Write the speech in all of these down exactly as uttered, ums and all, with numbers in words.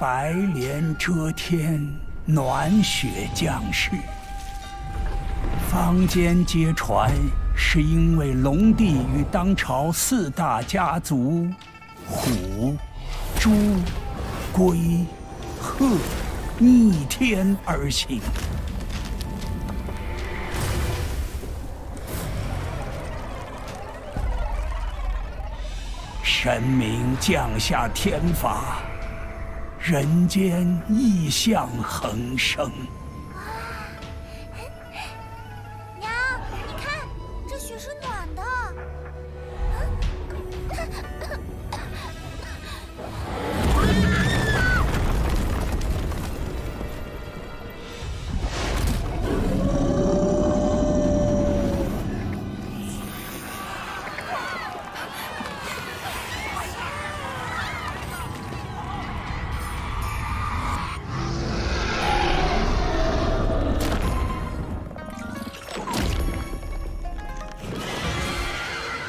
白帘遮天，暖雪降世。坊间皆传，是因为龙帝与当朝四大家族虎、猪、龟、鹤逆天而行。 神明降下天法，人间异象横生。娘，你看这雪是暖的。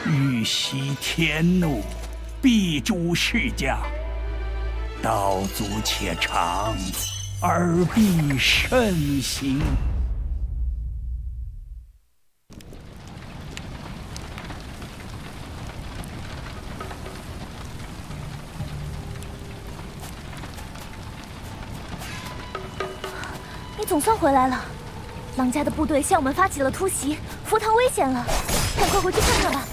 欲息天怒，必诛世家。道阻且长，尔必慎行。你总算回来了。狼家的部队向我们发起了突袭，佛堂危险了，赶快回去看看吧。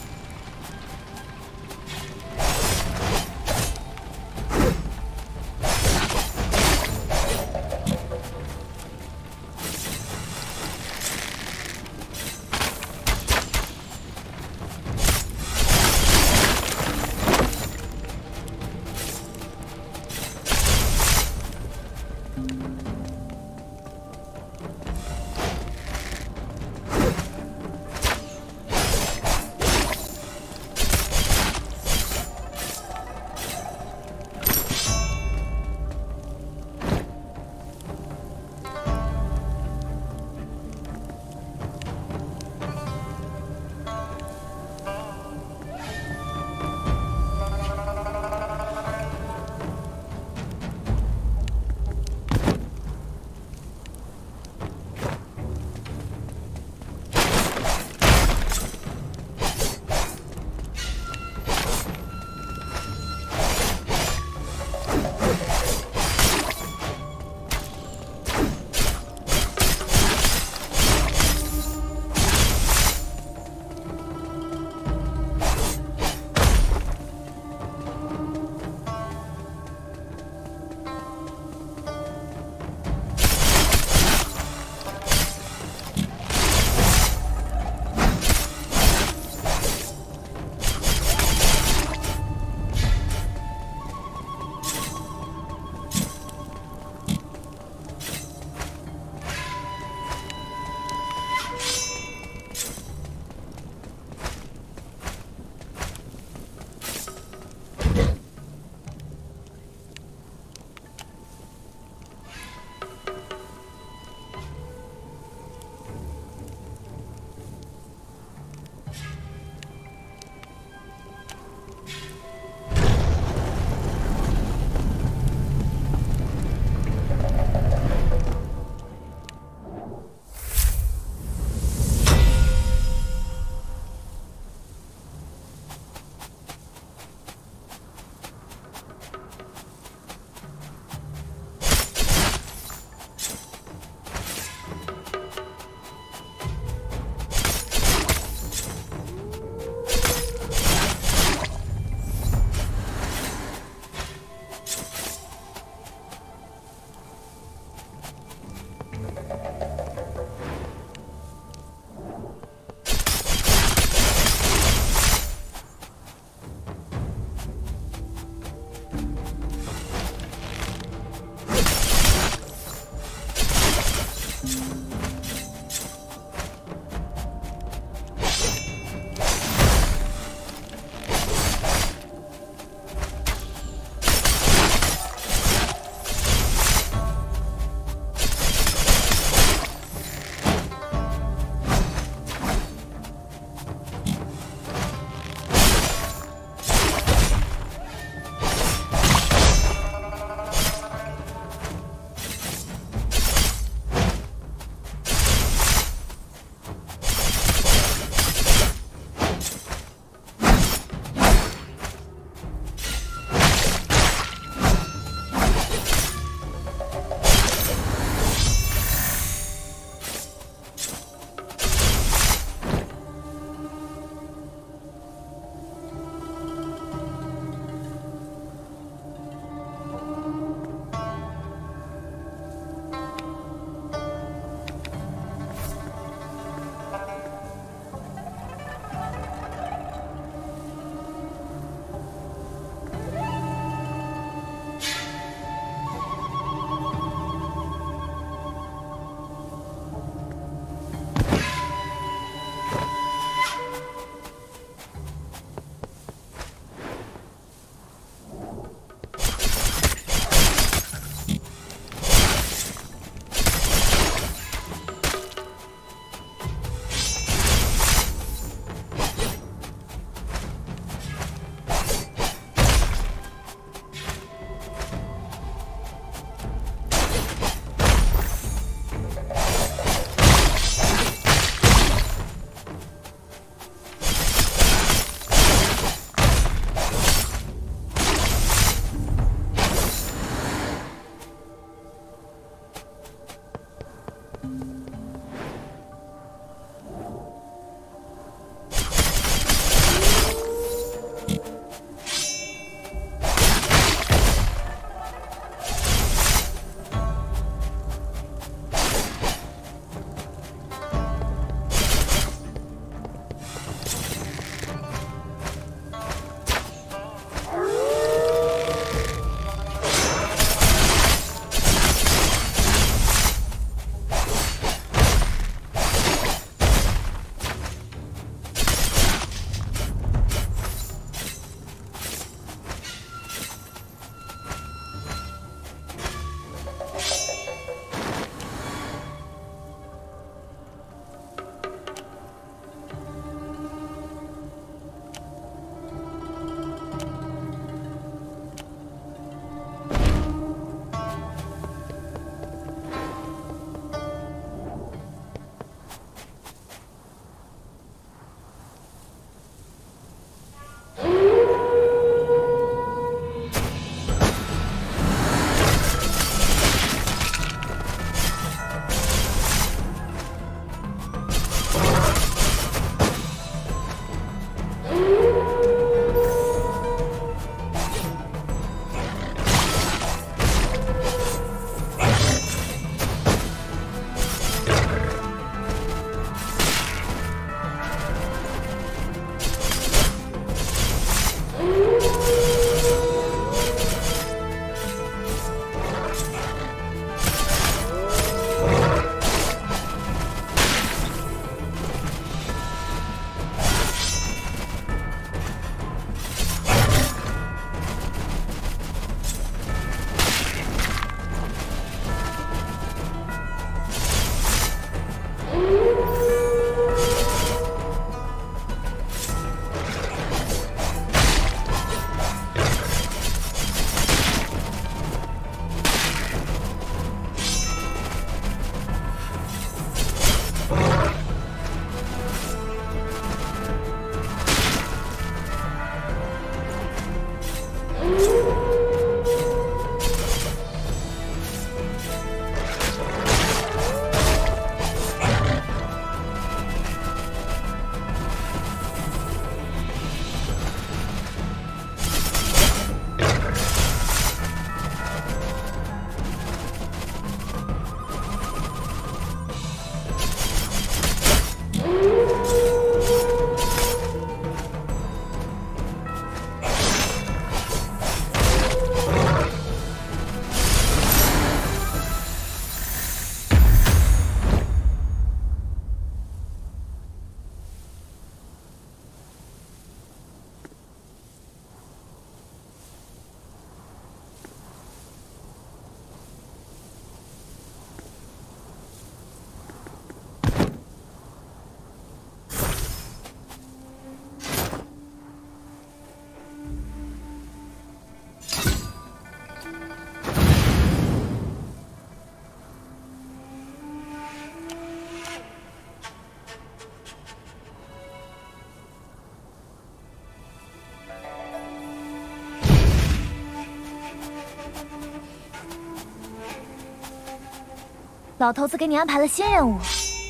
老头子给你安排了新任务，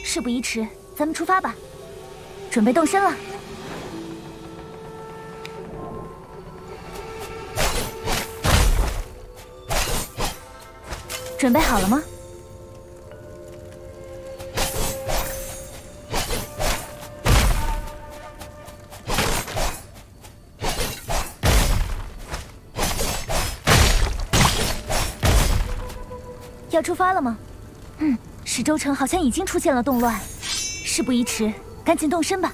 事不宜迟，咱们出发吧，准备动身了。 准备好了吗？要出发了吗？嗯，始州城好像已经出现了动乱，事不宜迟，赶紧动身吧。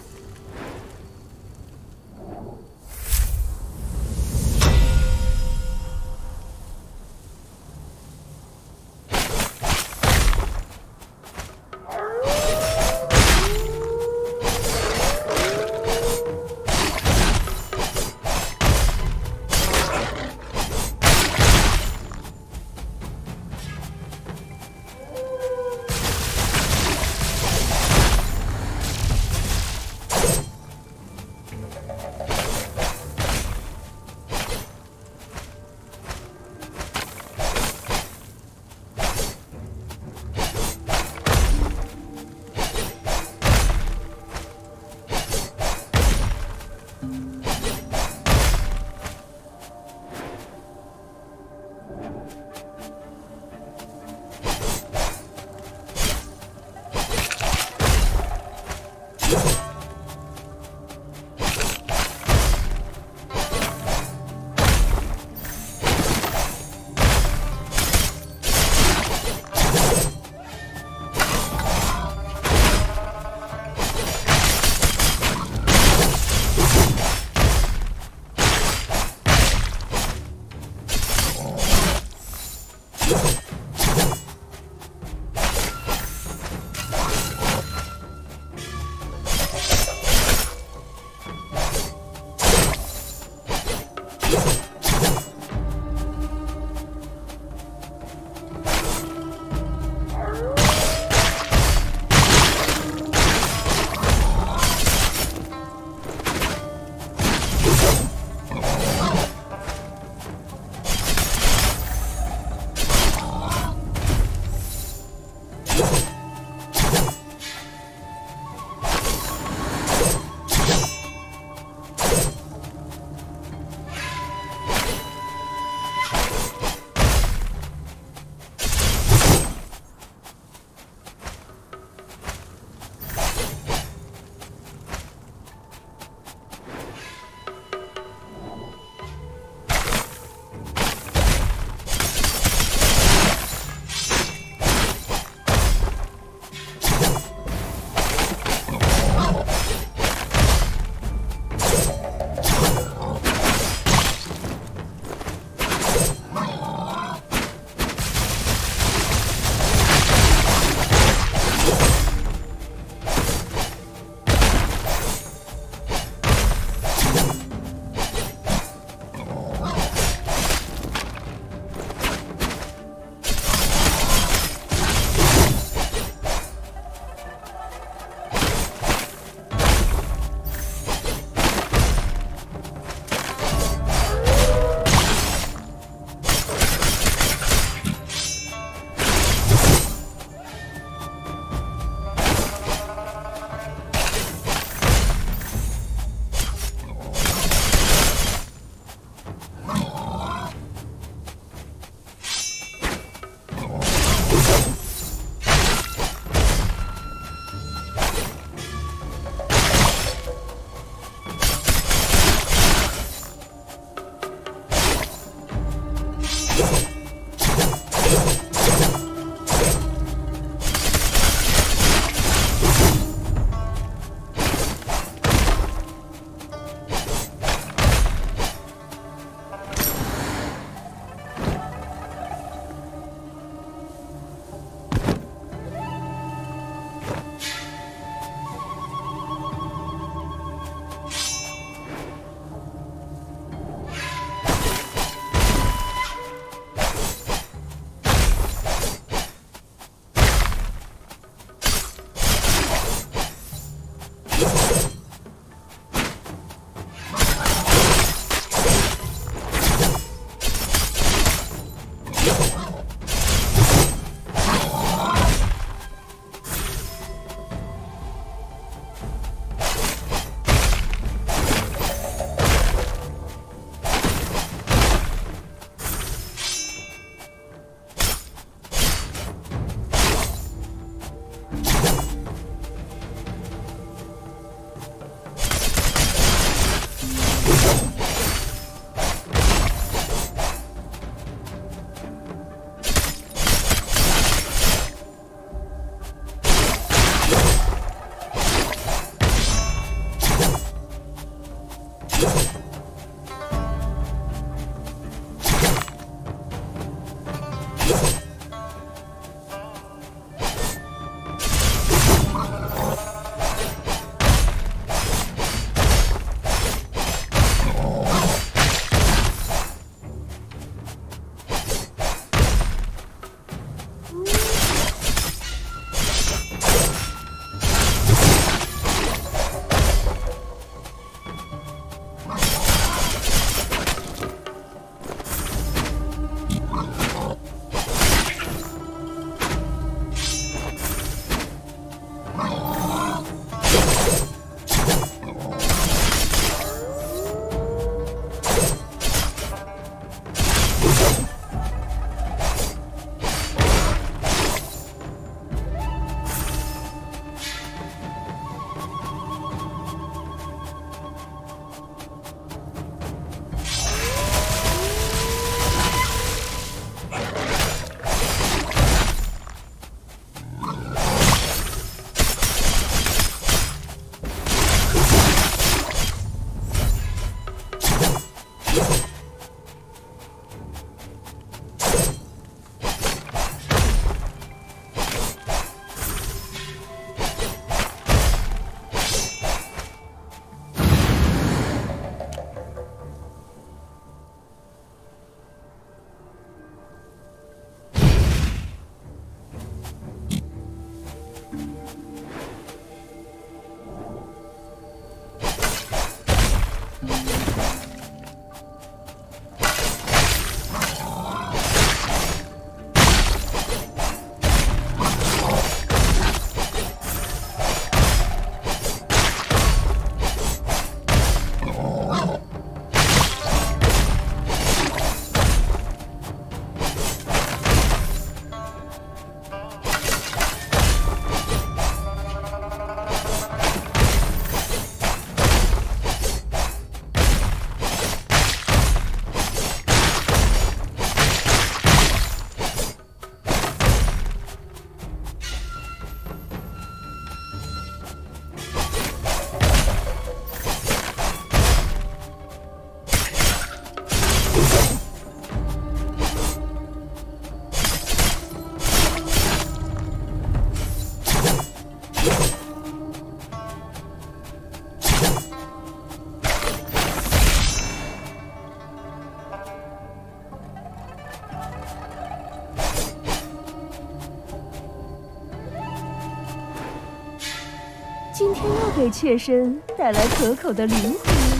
今天又给妾身带来可口的灵魂。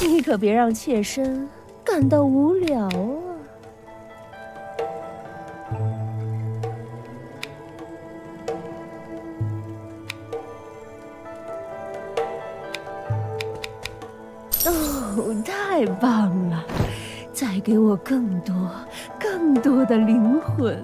你可别让妾身感到无聊啊！哦，太棒了！再给我更多、更多的灵魂。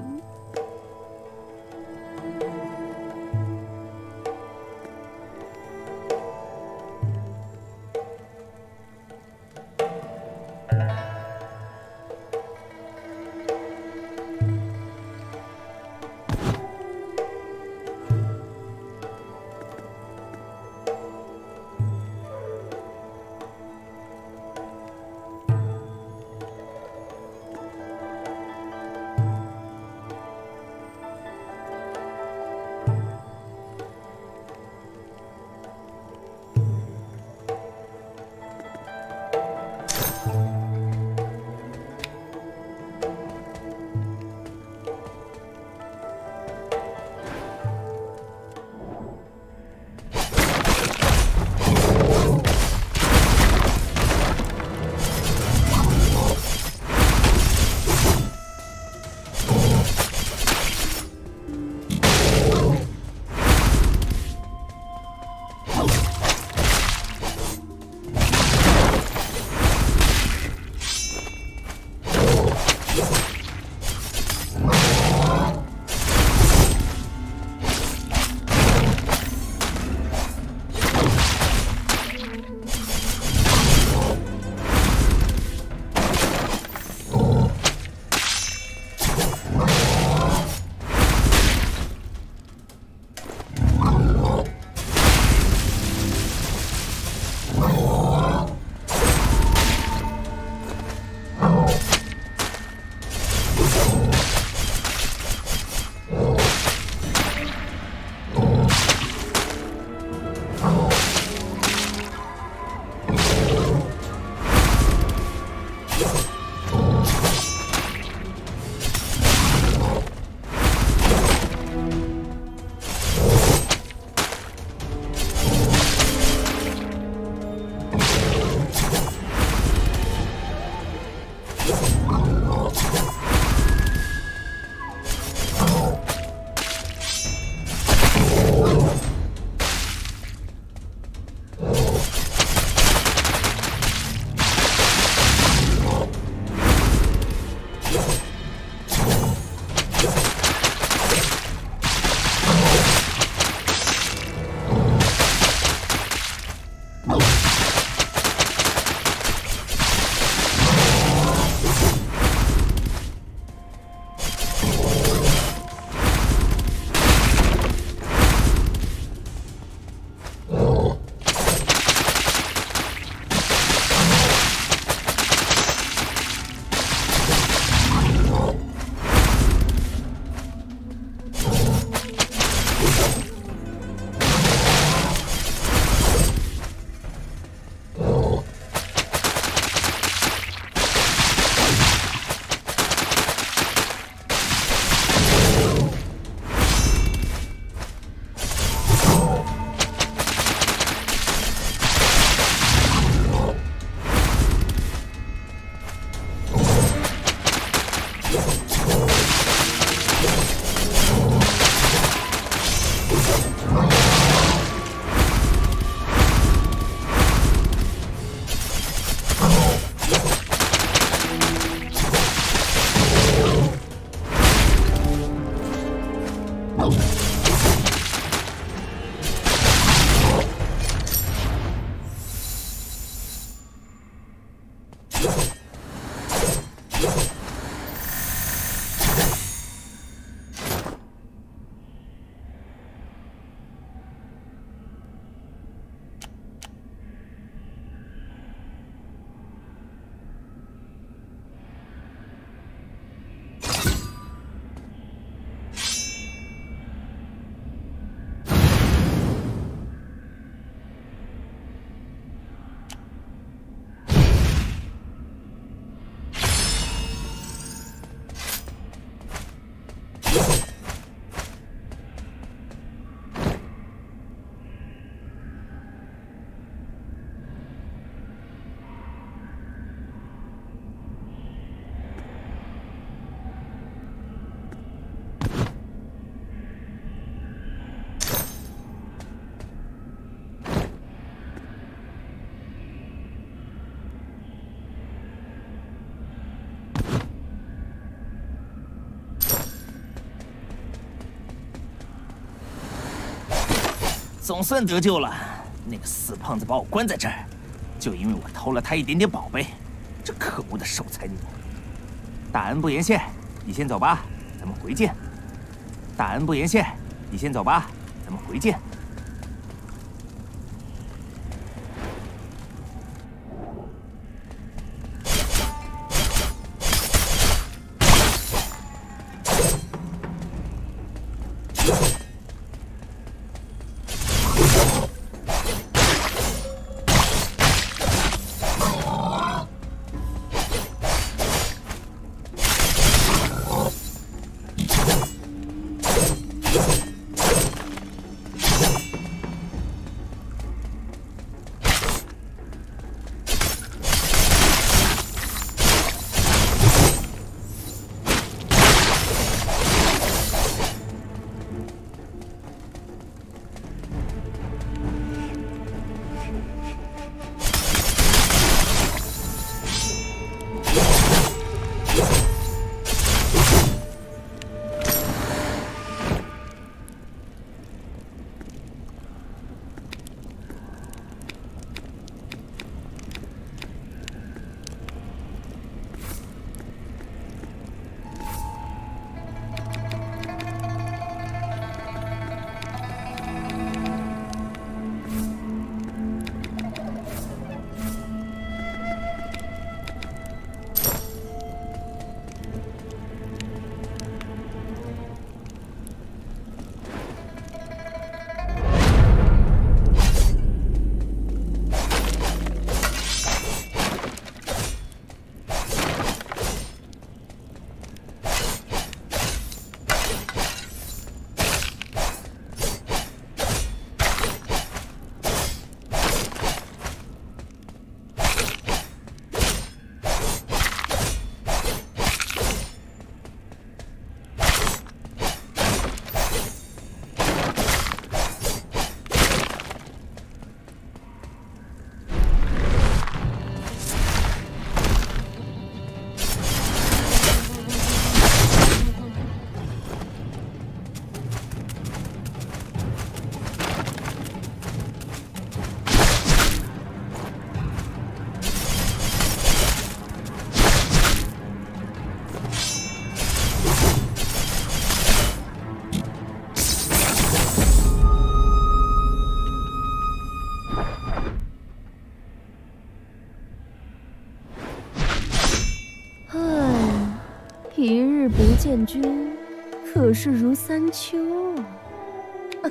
总算得救了。那个死胖子把我关在这儿，就因为我偷了他一点点宝贝。这可恶的守财奴！大恩不言谢，你先走吧，咱们回见。大恩不言谢，你先走吧，咱们回见。 见君可是如三秋啊！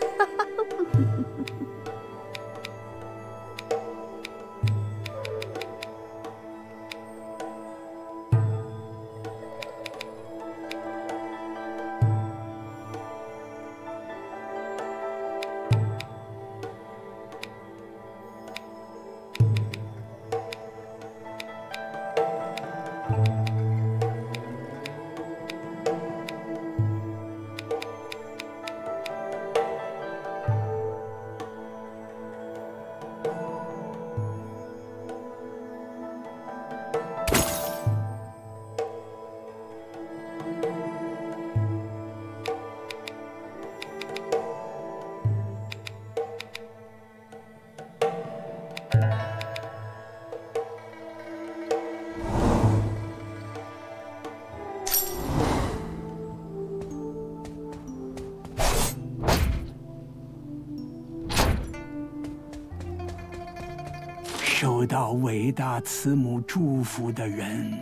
受到伟大慈母祝福的人，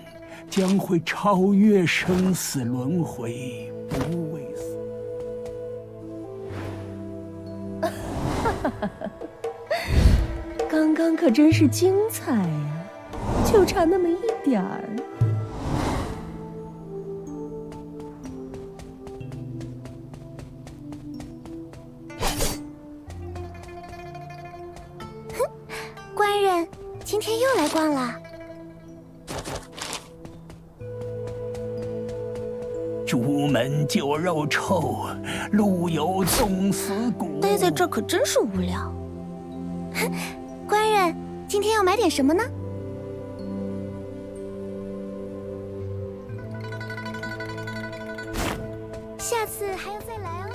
将会超越生死轮回，不畏死。刚刚可真是精彩呀、啊，就差那么一点儿。 酒肉臭，路有冻死骨。待在这儿可真是无聊。官人，今天要买点什么呢？下次还要再来哦。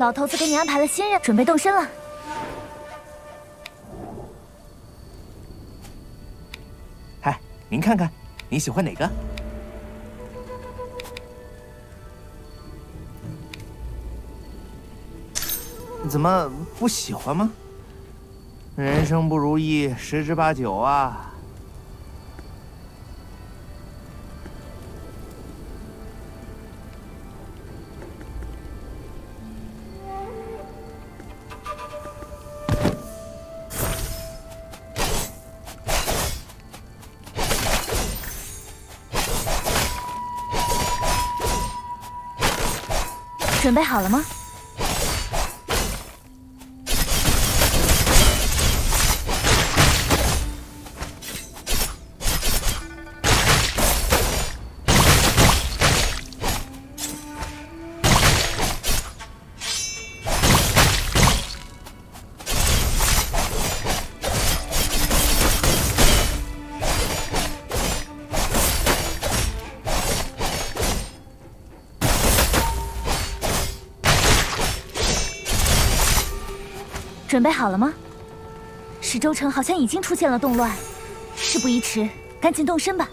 老头子给你安排了新人，准备动身了。嗨，您看看，你喜欢哪个？ 怎么不喜欢吗？人生不如意，十之八九啊。准备好了吗？ 准备好了吗？石州城好像已经出现了动乱，事不宜迟，赶紧动身吧。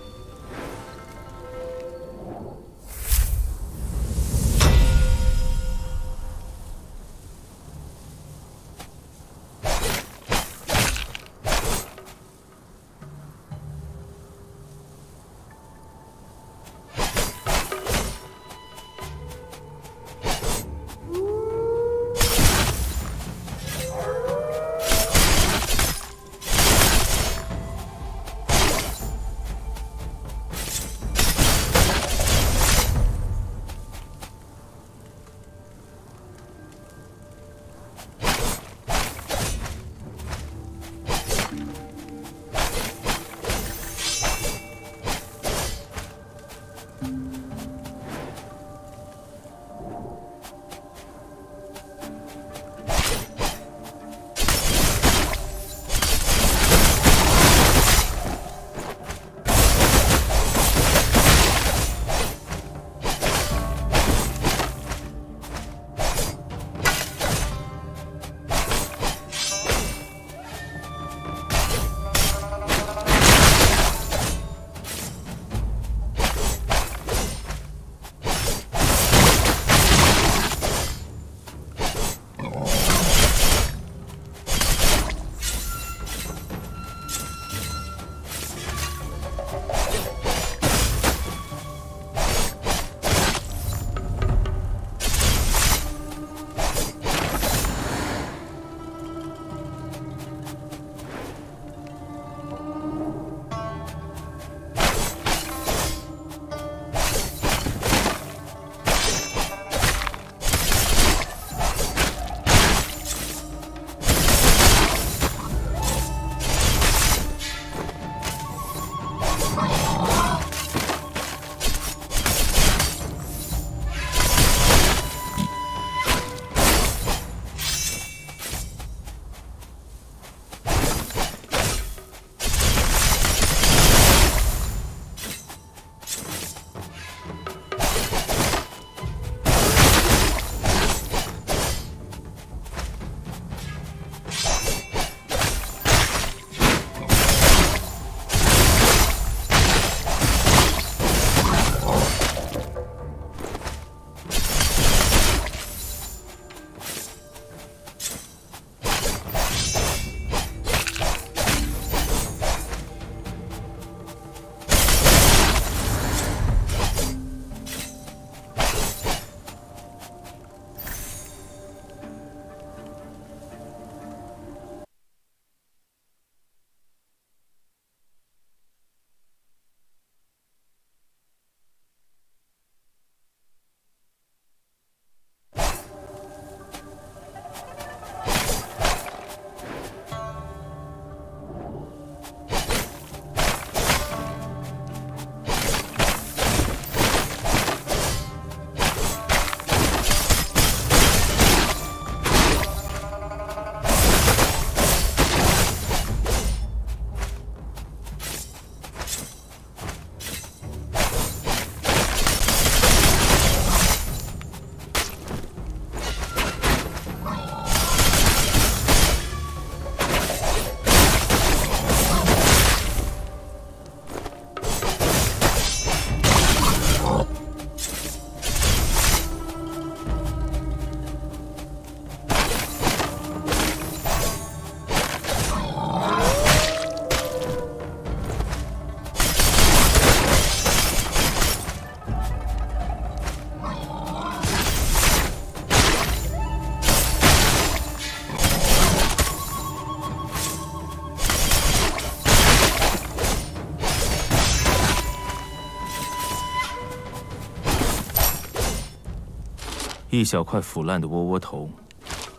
一小块腐烂的窝窝头，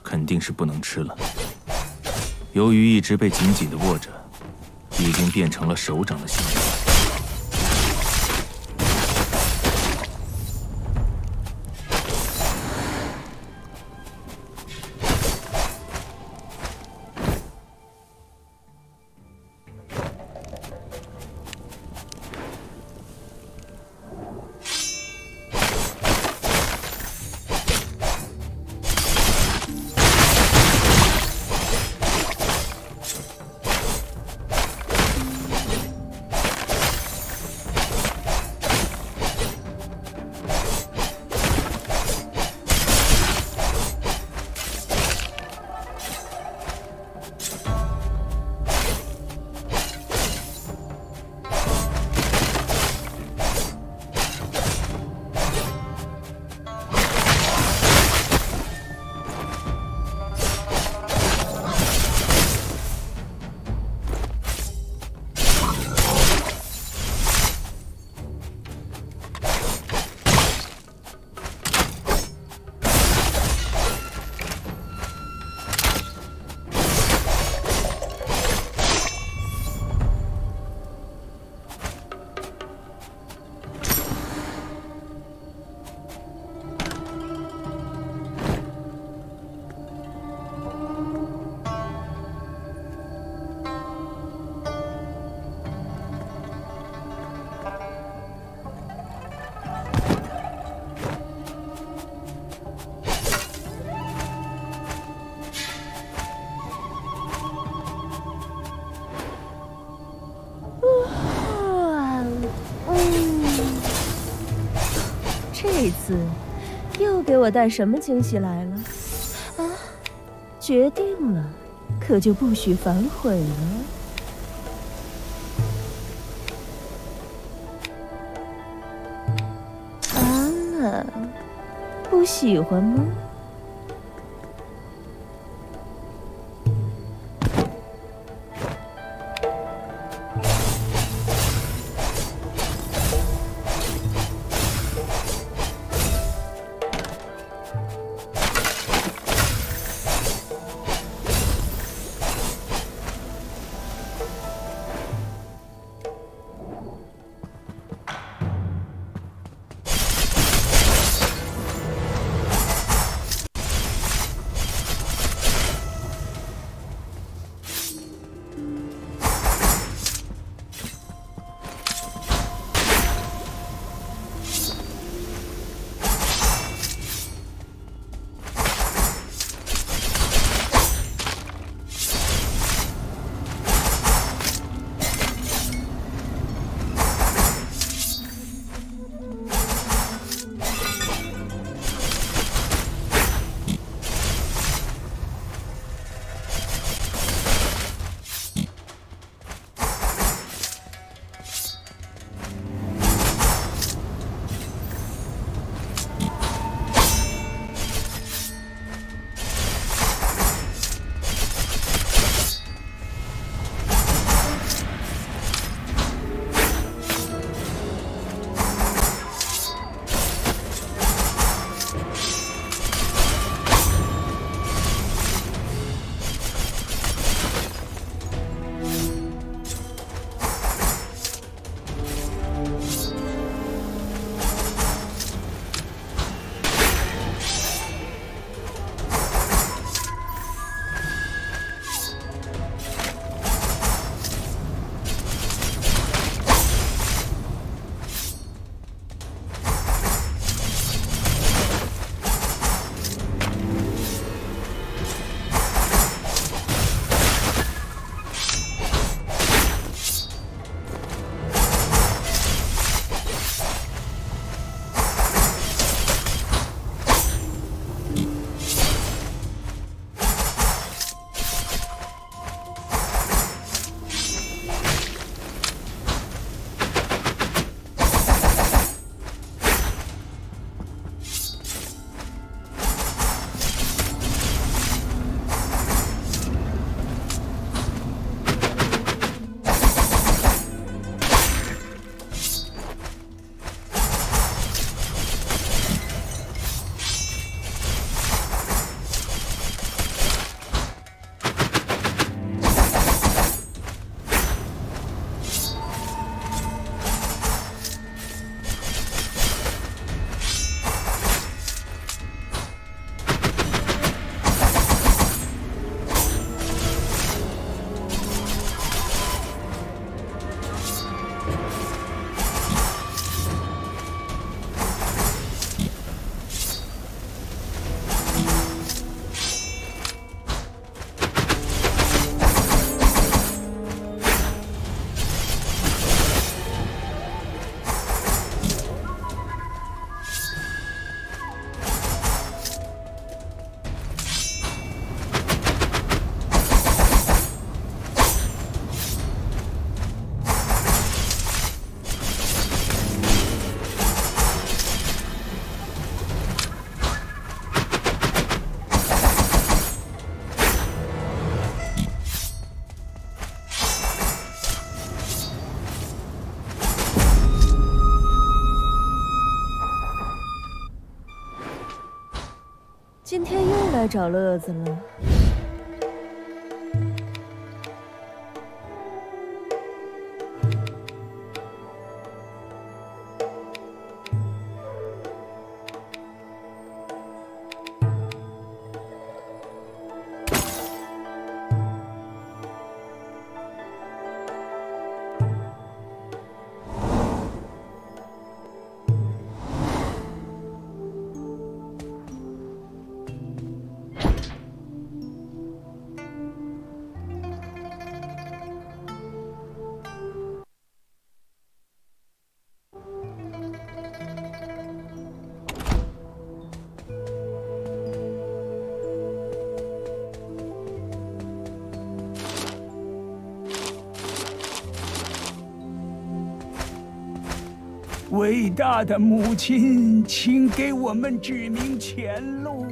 肯定是不能吃了。由于一直被紧紧地握着，已经变成了手掌的形状。这次又给我带什么惊喜来了？啊，决定了，可就不许反悔了。 不喜欢吗？今天又来找乐子了。伟大的母亲，请给我们指明前路。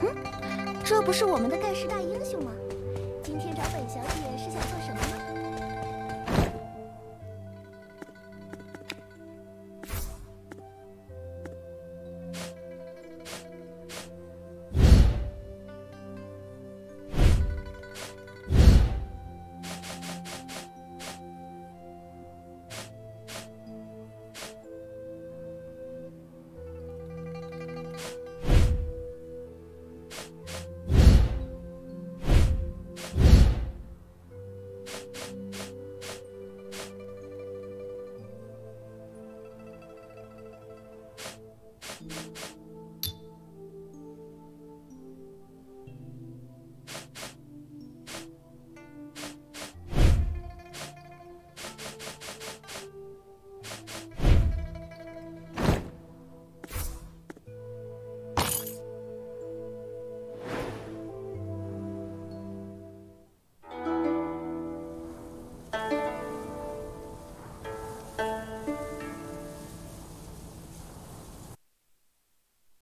嗯，这不是我们的盖世大英雄吗？